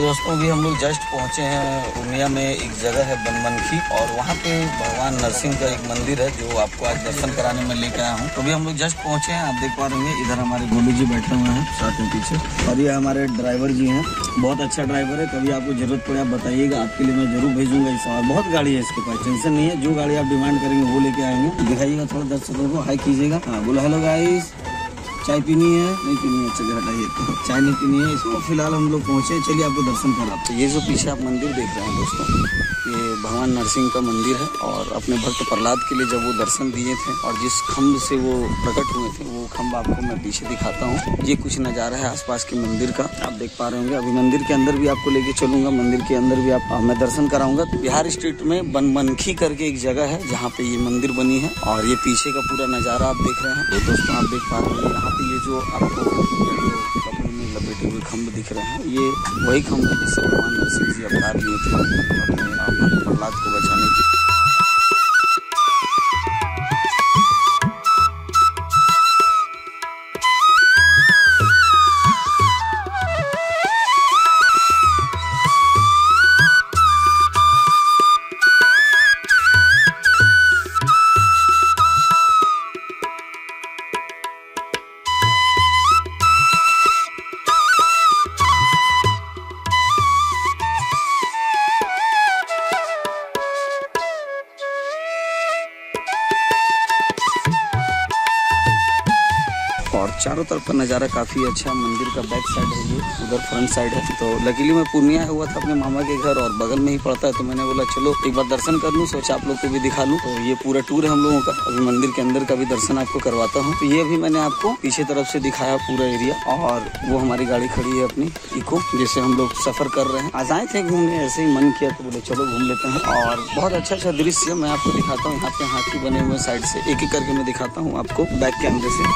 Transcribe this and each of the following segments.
तो दोस्तों भी हम लोग जस्ट पहुंचे हैं पूर्णिया में। एक जगह है बनमनखी और वहाँ पे भगवान नरसिंह का एक मंदिर है जो आपको आज दर्शन कराने में लेकर आया हूँ। तो भी हम लोग जस्ट पहुंचे हैं, आप देख पा रहे हैं इधर हमारे गोलू जी बैठे हुए हैं साथ में पीछे, और ये हमारे ड्राइवर जी हैं, बहुत अच्छा ड्राइवर है। कभी आपको जरूरत पड़े आप बताइएगा, आपके लिए मैं जरूर भेजूंगा। इस और बहुत गाड़ी है इसके पास, टेंशन नहीं है, जो गाड़ी आप डिमांड करेंगे वो लेके आएंगे। दिखाइएगा थोड़ा दर्शकों को, हाई कीजिएगा। हाँ बोला हेलो गाइस, चाय पीनी है नहीं पीनी है, अच्छा हटाइए, चाय नहीं पीनी है। इसको फिलहाल हम लोग पहुँचे, चलिए आपको दर्शन कराते हैं। ये जो पीछे आप मंदिर देख रहे हैं दोस्तों, ये भगवान नरसिंह का मंदिर है। और अपने भक्त प्रह्लाद के लिए जब वो दर्शन दिए थे और जिस खम्भ से वो प्रकट हुए थे, वो खम्भ आपको मैं पीछे दिखाता हूँ। ये कुछ नज़ारा है आसपास के मंदिर का, आप देख पा रहे होंगे। अभी मंदिर के अंदर भी आपको लेके चलूँगा, मंदिर के अंदर भी आप मैं दर्शन कराऊंगा। बिहार स्टेट में बनमनखी करके एक जगह है जहाँ पे ये मंदिर बनी है, और ये पीछे का पूरा नज़ारा आप देख रहे हैं। दोस्तों आप देख पा रहे हैं यहाँ पे ये जो आपको कपड़े में लपेटे हुए खम्भ दिख रहे हैं, ये वही खम्भ है जिससे भगवान नरसिंह जी अवतार लिए थे अपने प्रह्लाद को बचाने के। और चारों तरफ का नज़ारा काफ़ी अच्छा है। मंदिर का बैक साइड है ये, उधर फ्रंट साइड है। तो लकीली मैं पूर्णिया हुआ था अपने मामा के घर और बगल में ही पड़ता है, तो मैंने बोला चलो एक बार दर्शन कर लूँ, सोचा आप लोग को भी दिखा लूँ। तो ये पूरा टूर है हम लोगों का। अभी मंदिर के अंदर का भी दर्शन आपको करवाता हूँ। तो ये भी मैंने आपको पीछे तरफ से दिखाया पूरा एरिया, और वो हमारी गाड़ी खड़ी है अपनी इको, जिससे हम लोग सफ़र कर रहे हैं। आज आए थे घूमने, ऐसे ही मन किया तो बोले चलो घूम लेते हैं। और बहुत अच्छा अच्छा दृश्य मैं आपको दिखाता हूँ। यहाँ पे हाथी बने हुए साइड से एक एक करके मैं दिखाता हूँ आपको बैक कैमरे से।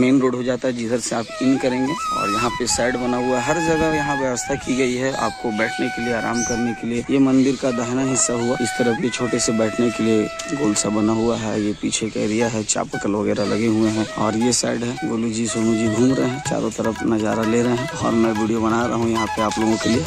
मेन रोड हो जाता है जिधर से आप इन करेंगे, और यहाँ पे साइड बना हुआ है, हर जगह यहाँ व्यवस्था की गई है आपको बैठने के लिए, आराम करने के लिए। ये मंदिर का दाहिना हिस्सा हुआ, इस तरफ ये छोटे से बैठने के लिए गोल सा बना हुआ है। ये पीछे का एरिया है, चापाकल वगैरह लगे हुए हैं, और ये साइड है गोलू जी सोनू जी घूम रहे हैं, चारों तरफ नज़ारा ले रहे हैं, और मैं वीडियो बना रहा हूँ यहाँ पे आप लोगों के लिए।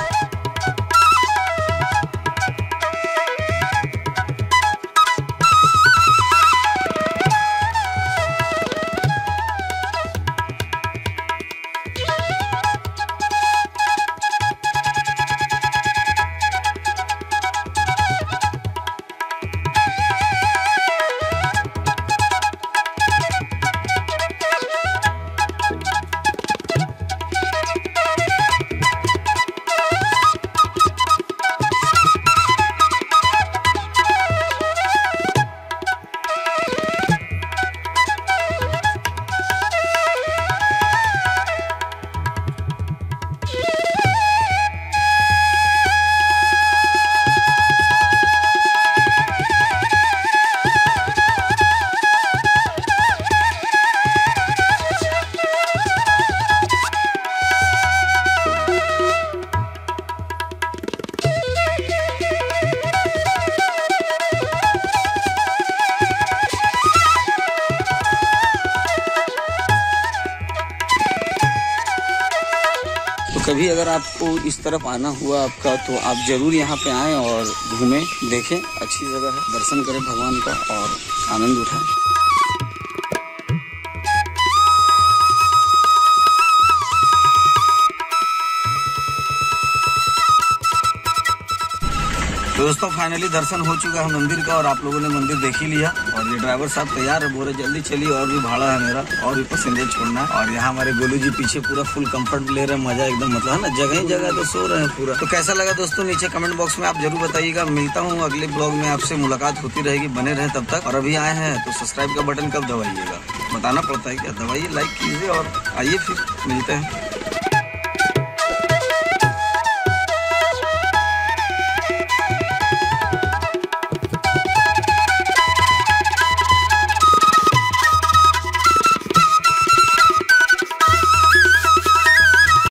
कभी अगर आपको इस तरफ आना हुआ आपका, तो आप जरूर यहाँ पे आएँ और घूमें, देखें, अच्छी जगह है, दर्शन करें भगवान का और आनंद उठाएं। दोस्तों फाइनली दर्शन हो चुका है मंदिर का, और आप लोगों ने मंदिर देख ही लिया। और ये ड्राइवर साहब तैयार है, बोल रहे जल्दी चलिए, और भी भाड़ा है मेरा, और भी पैसेंजर छोड़ना है। और यहाँ हमारे गोलू जी पीछे पूरा फुल कंफर्ट ले रहे हैं, मजा एकदम, मतलब है ना, जगह ही जगह तो सो रहे हैं पूरा। तो कैसा लगा दोस्तों नीचे कमेंट बॉक्स में आप जरूर बताइएगा। मिलता हूँ अगले ब्लॉग में, आपसे मुलाकात होती रहेगी, बने रहे तब तक। और अभी आए हैं तो सब्सक्राइब का बटन कब दबाइएगा, बताना पड़ता है क्या, दबाइए, लाइक कीजिए, और आइए फिर मिलते हैं।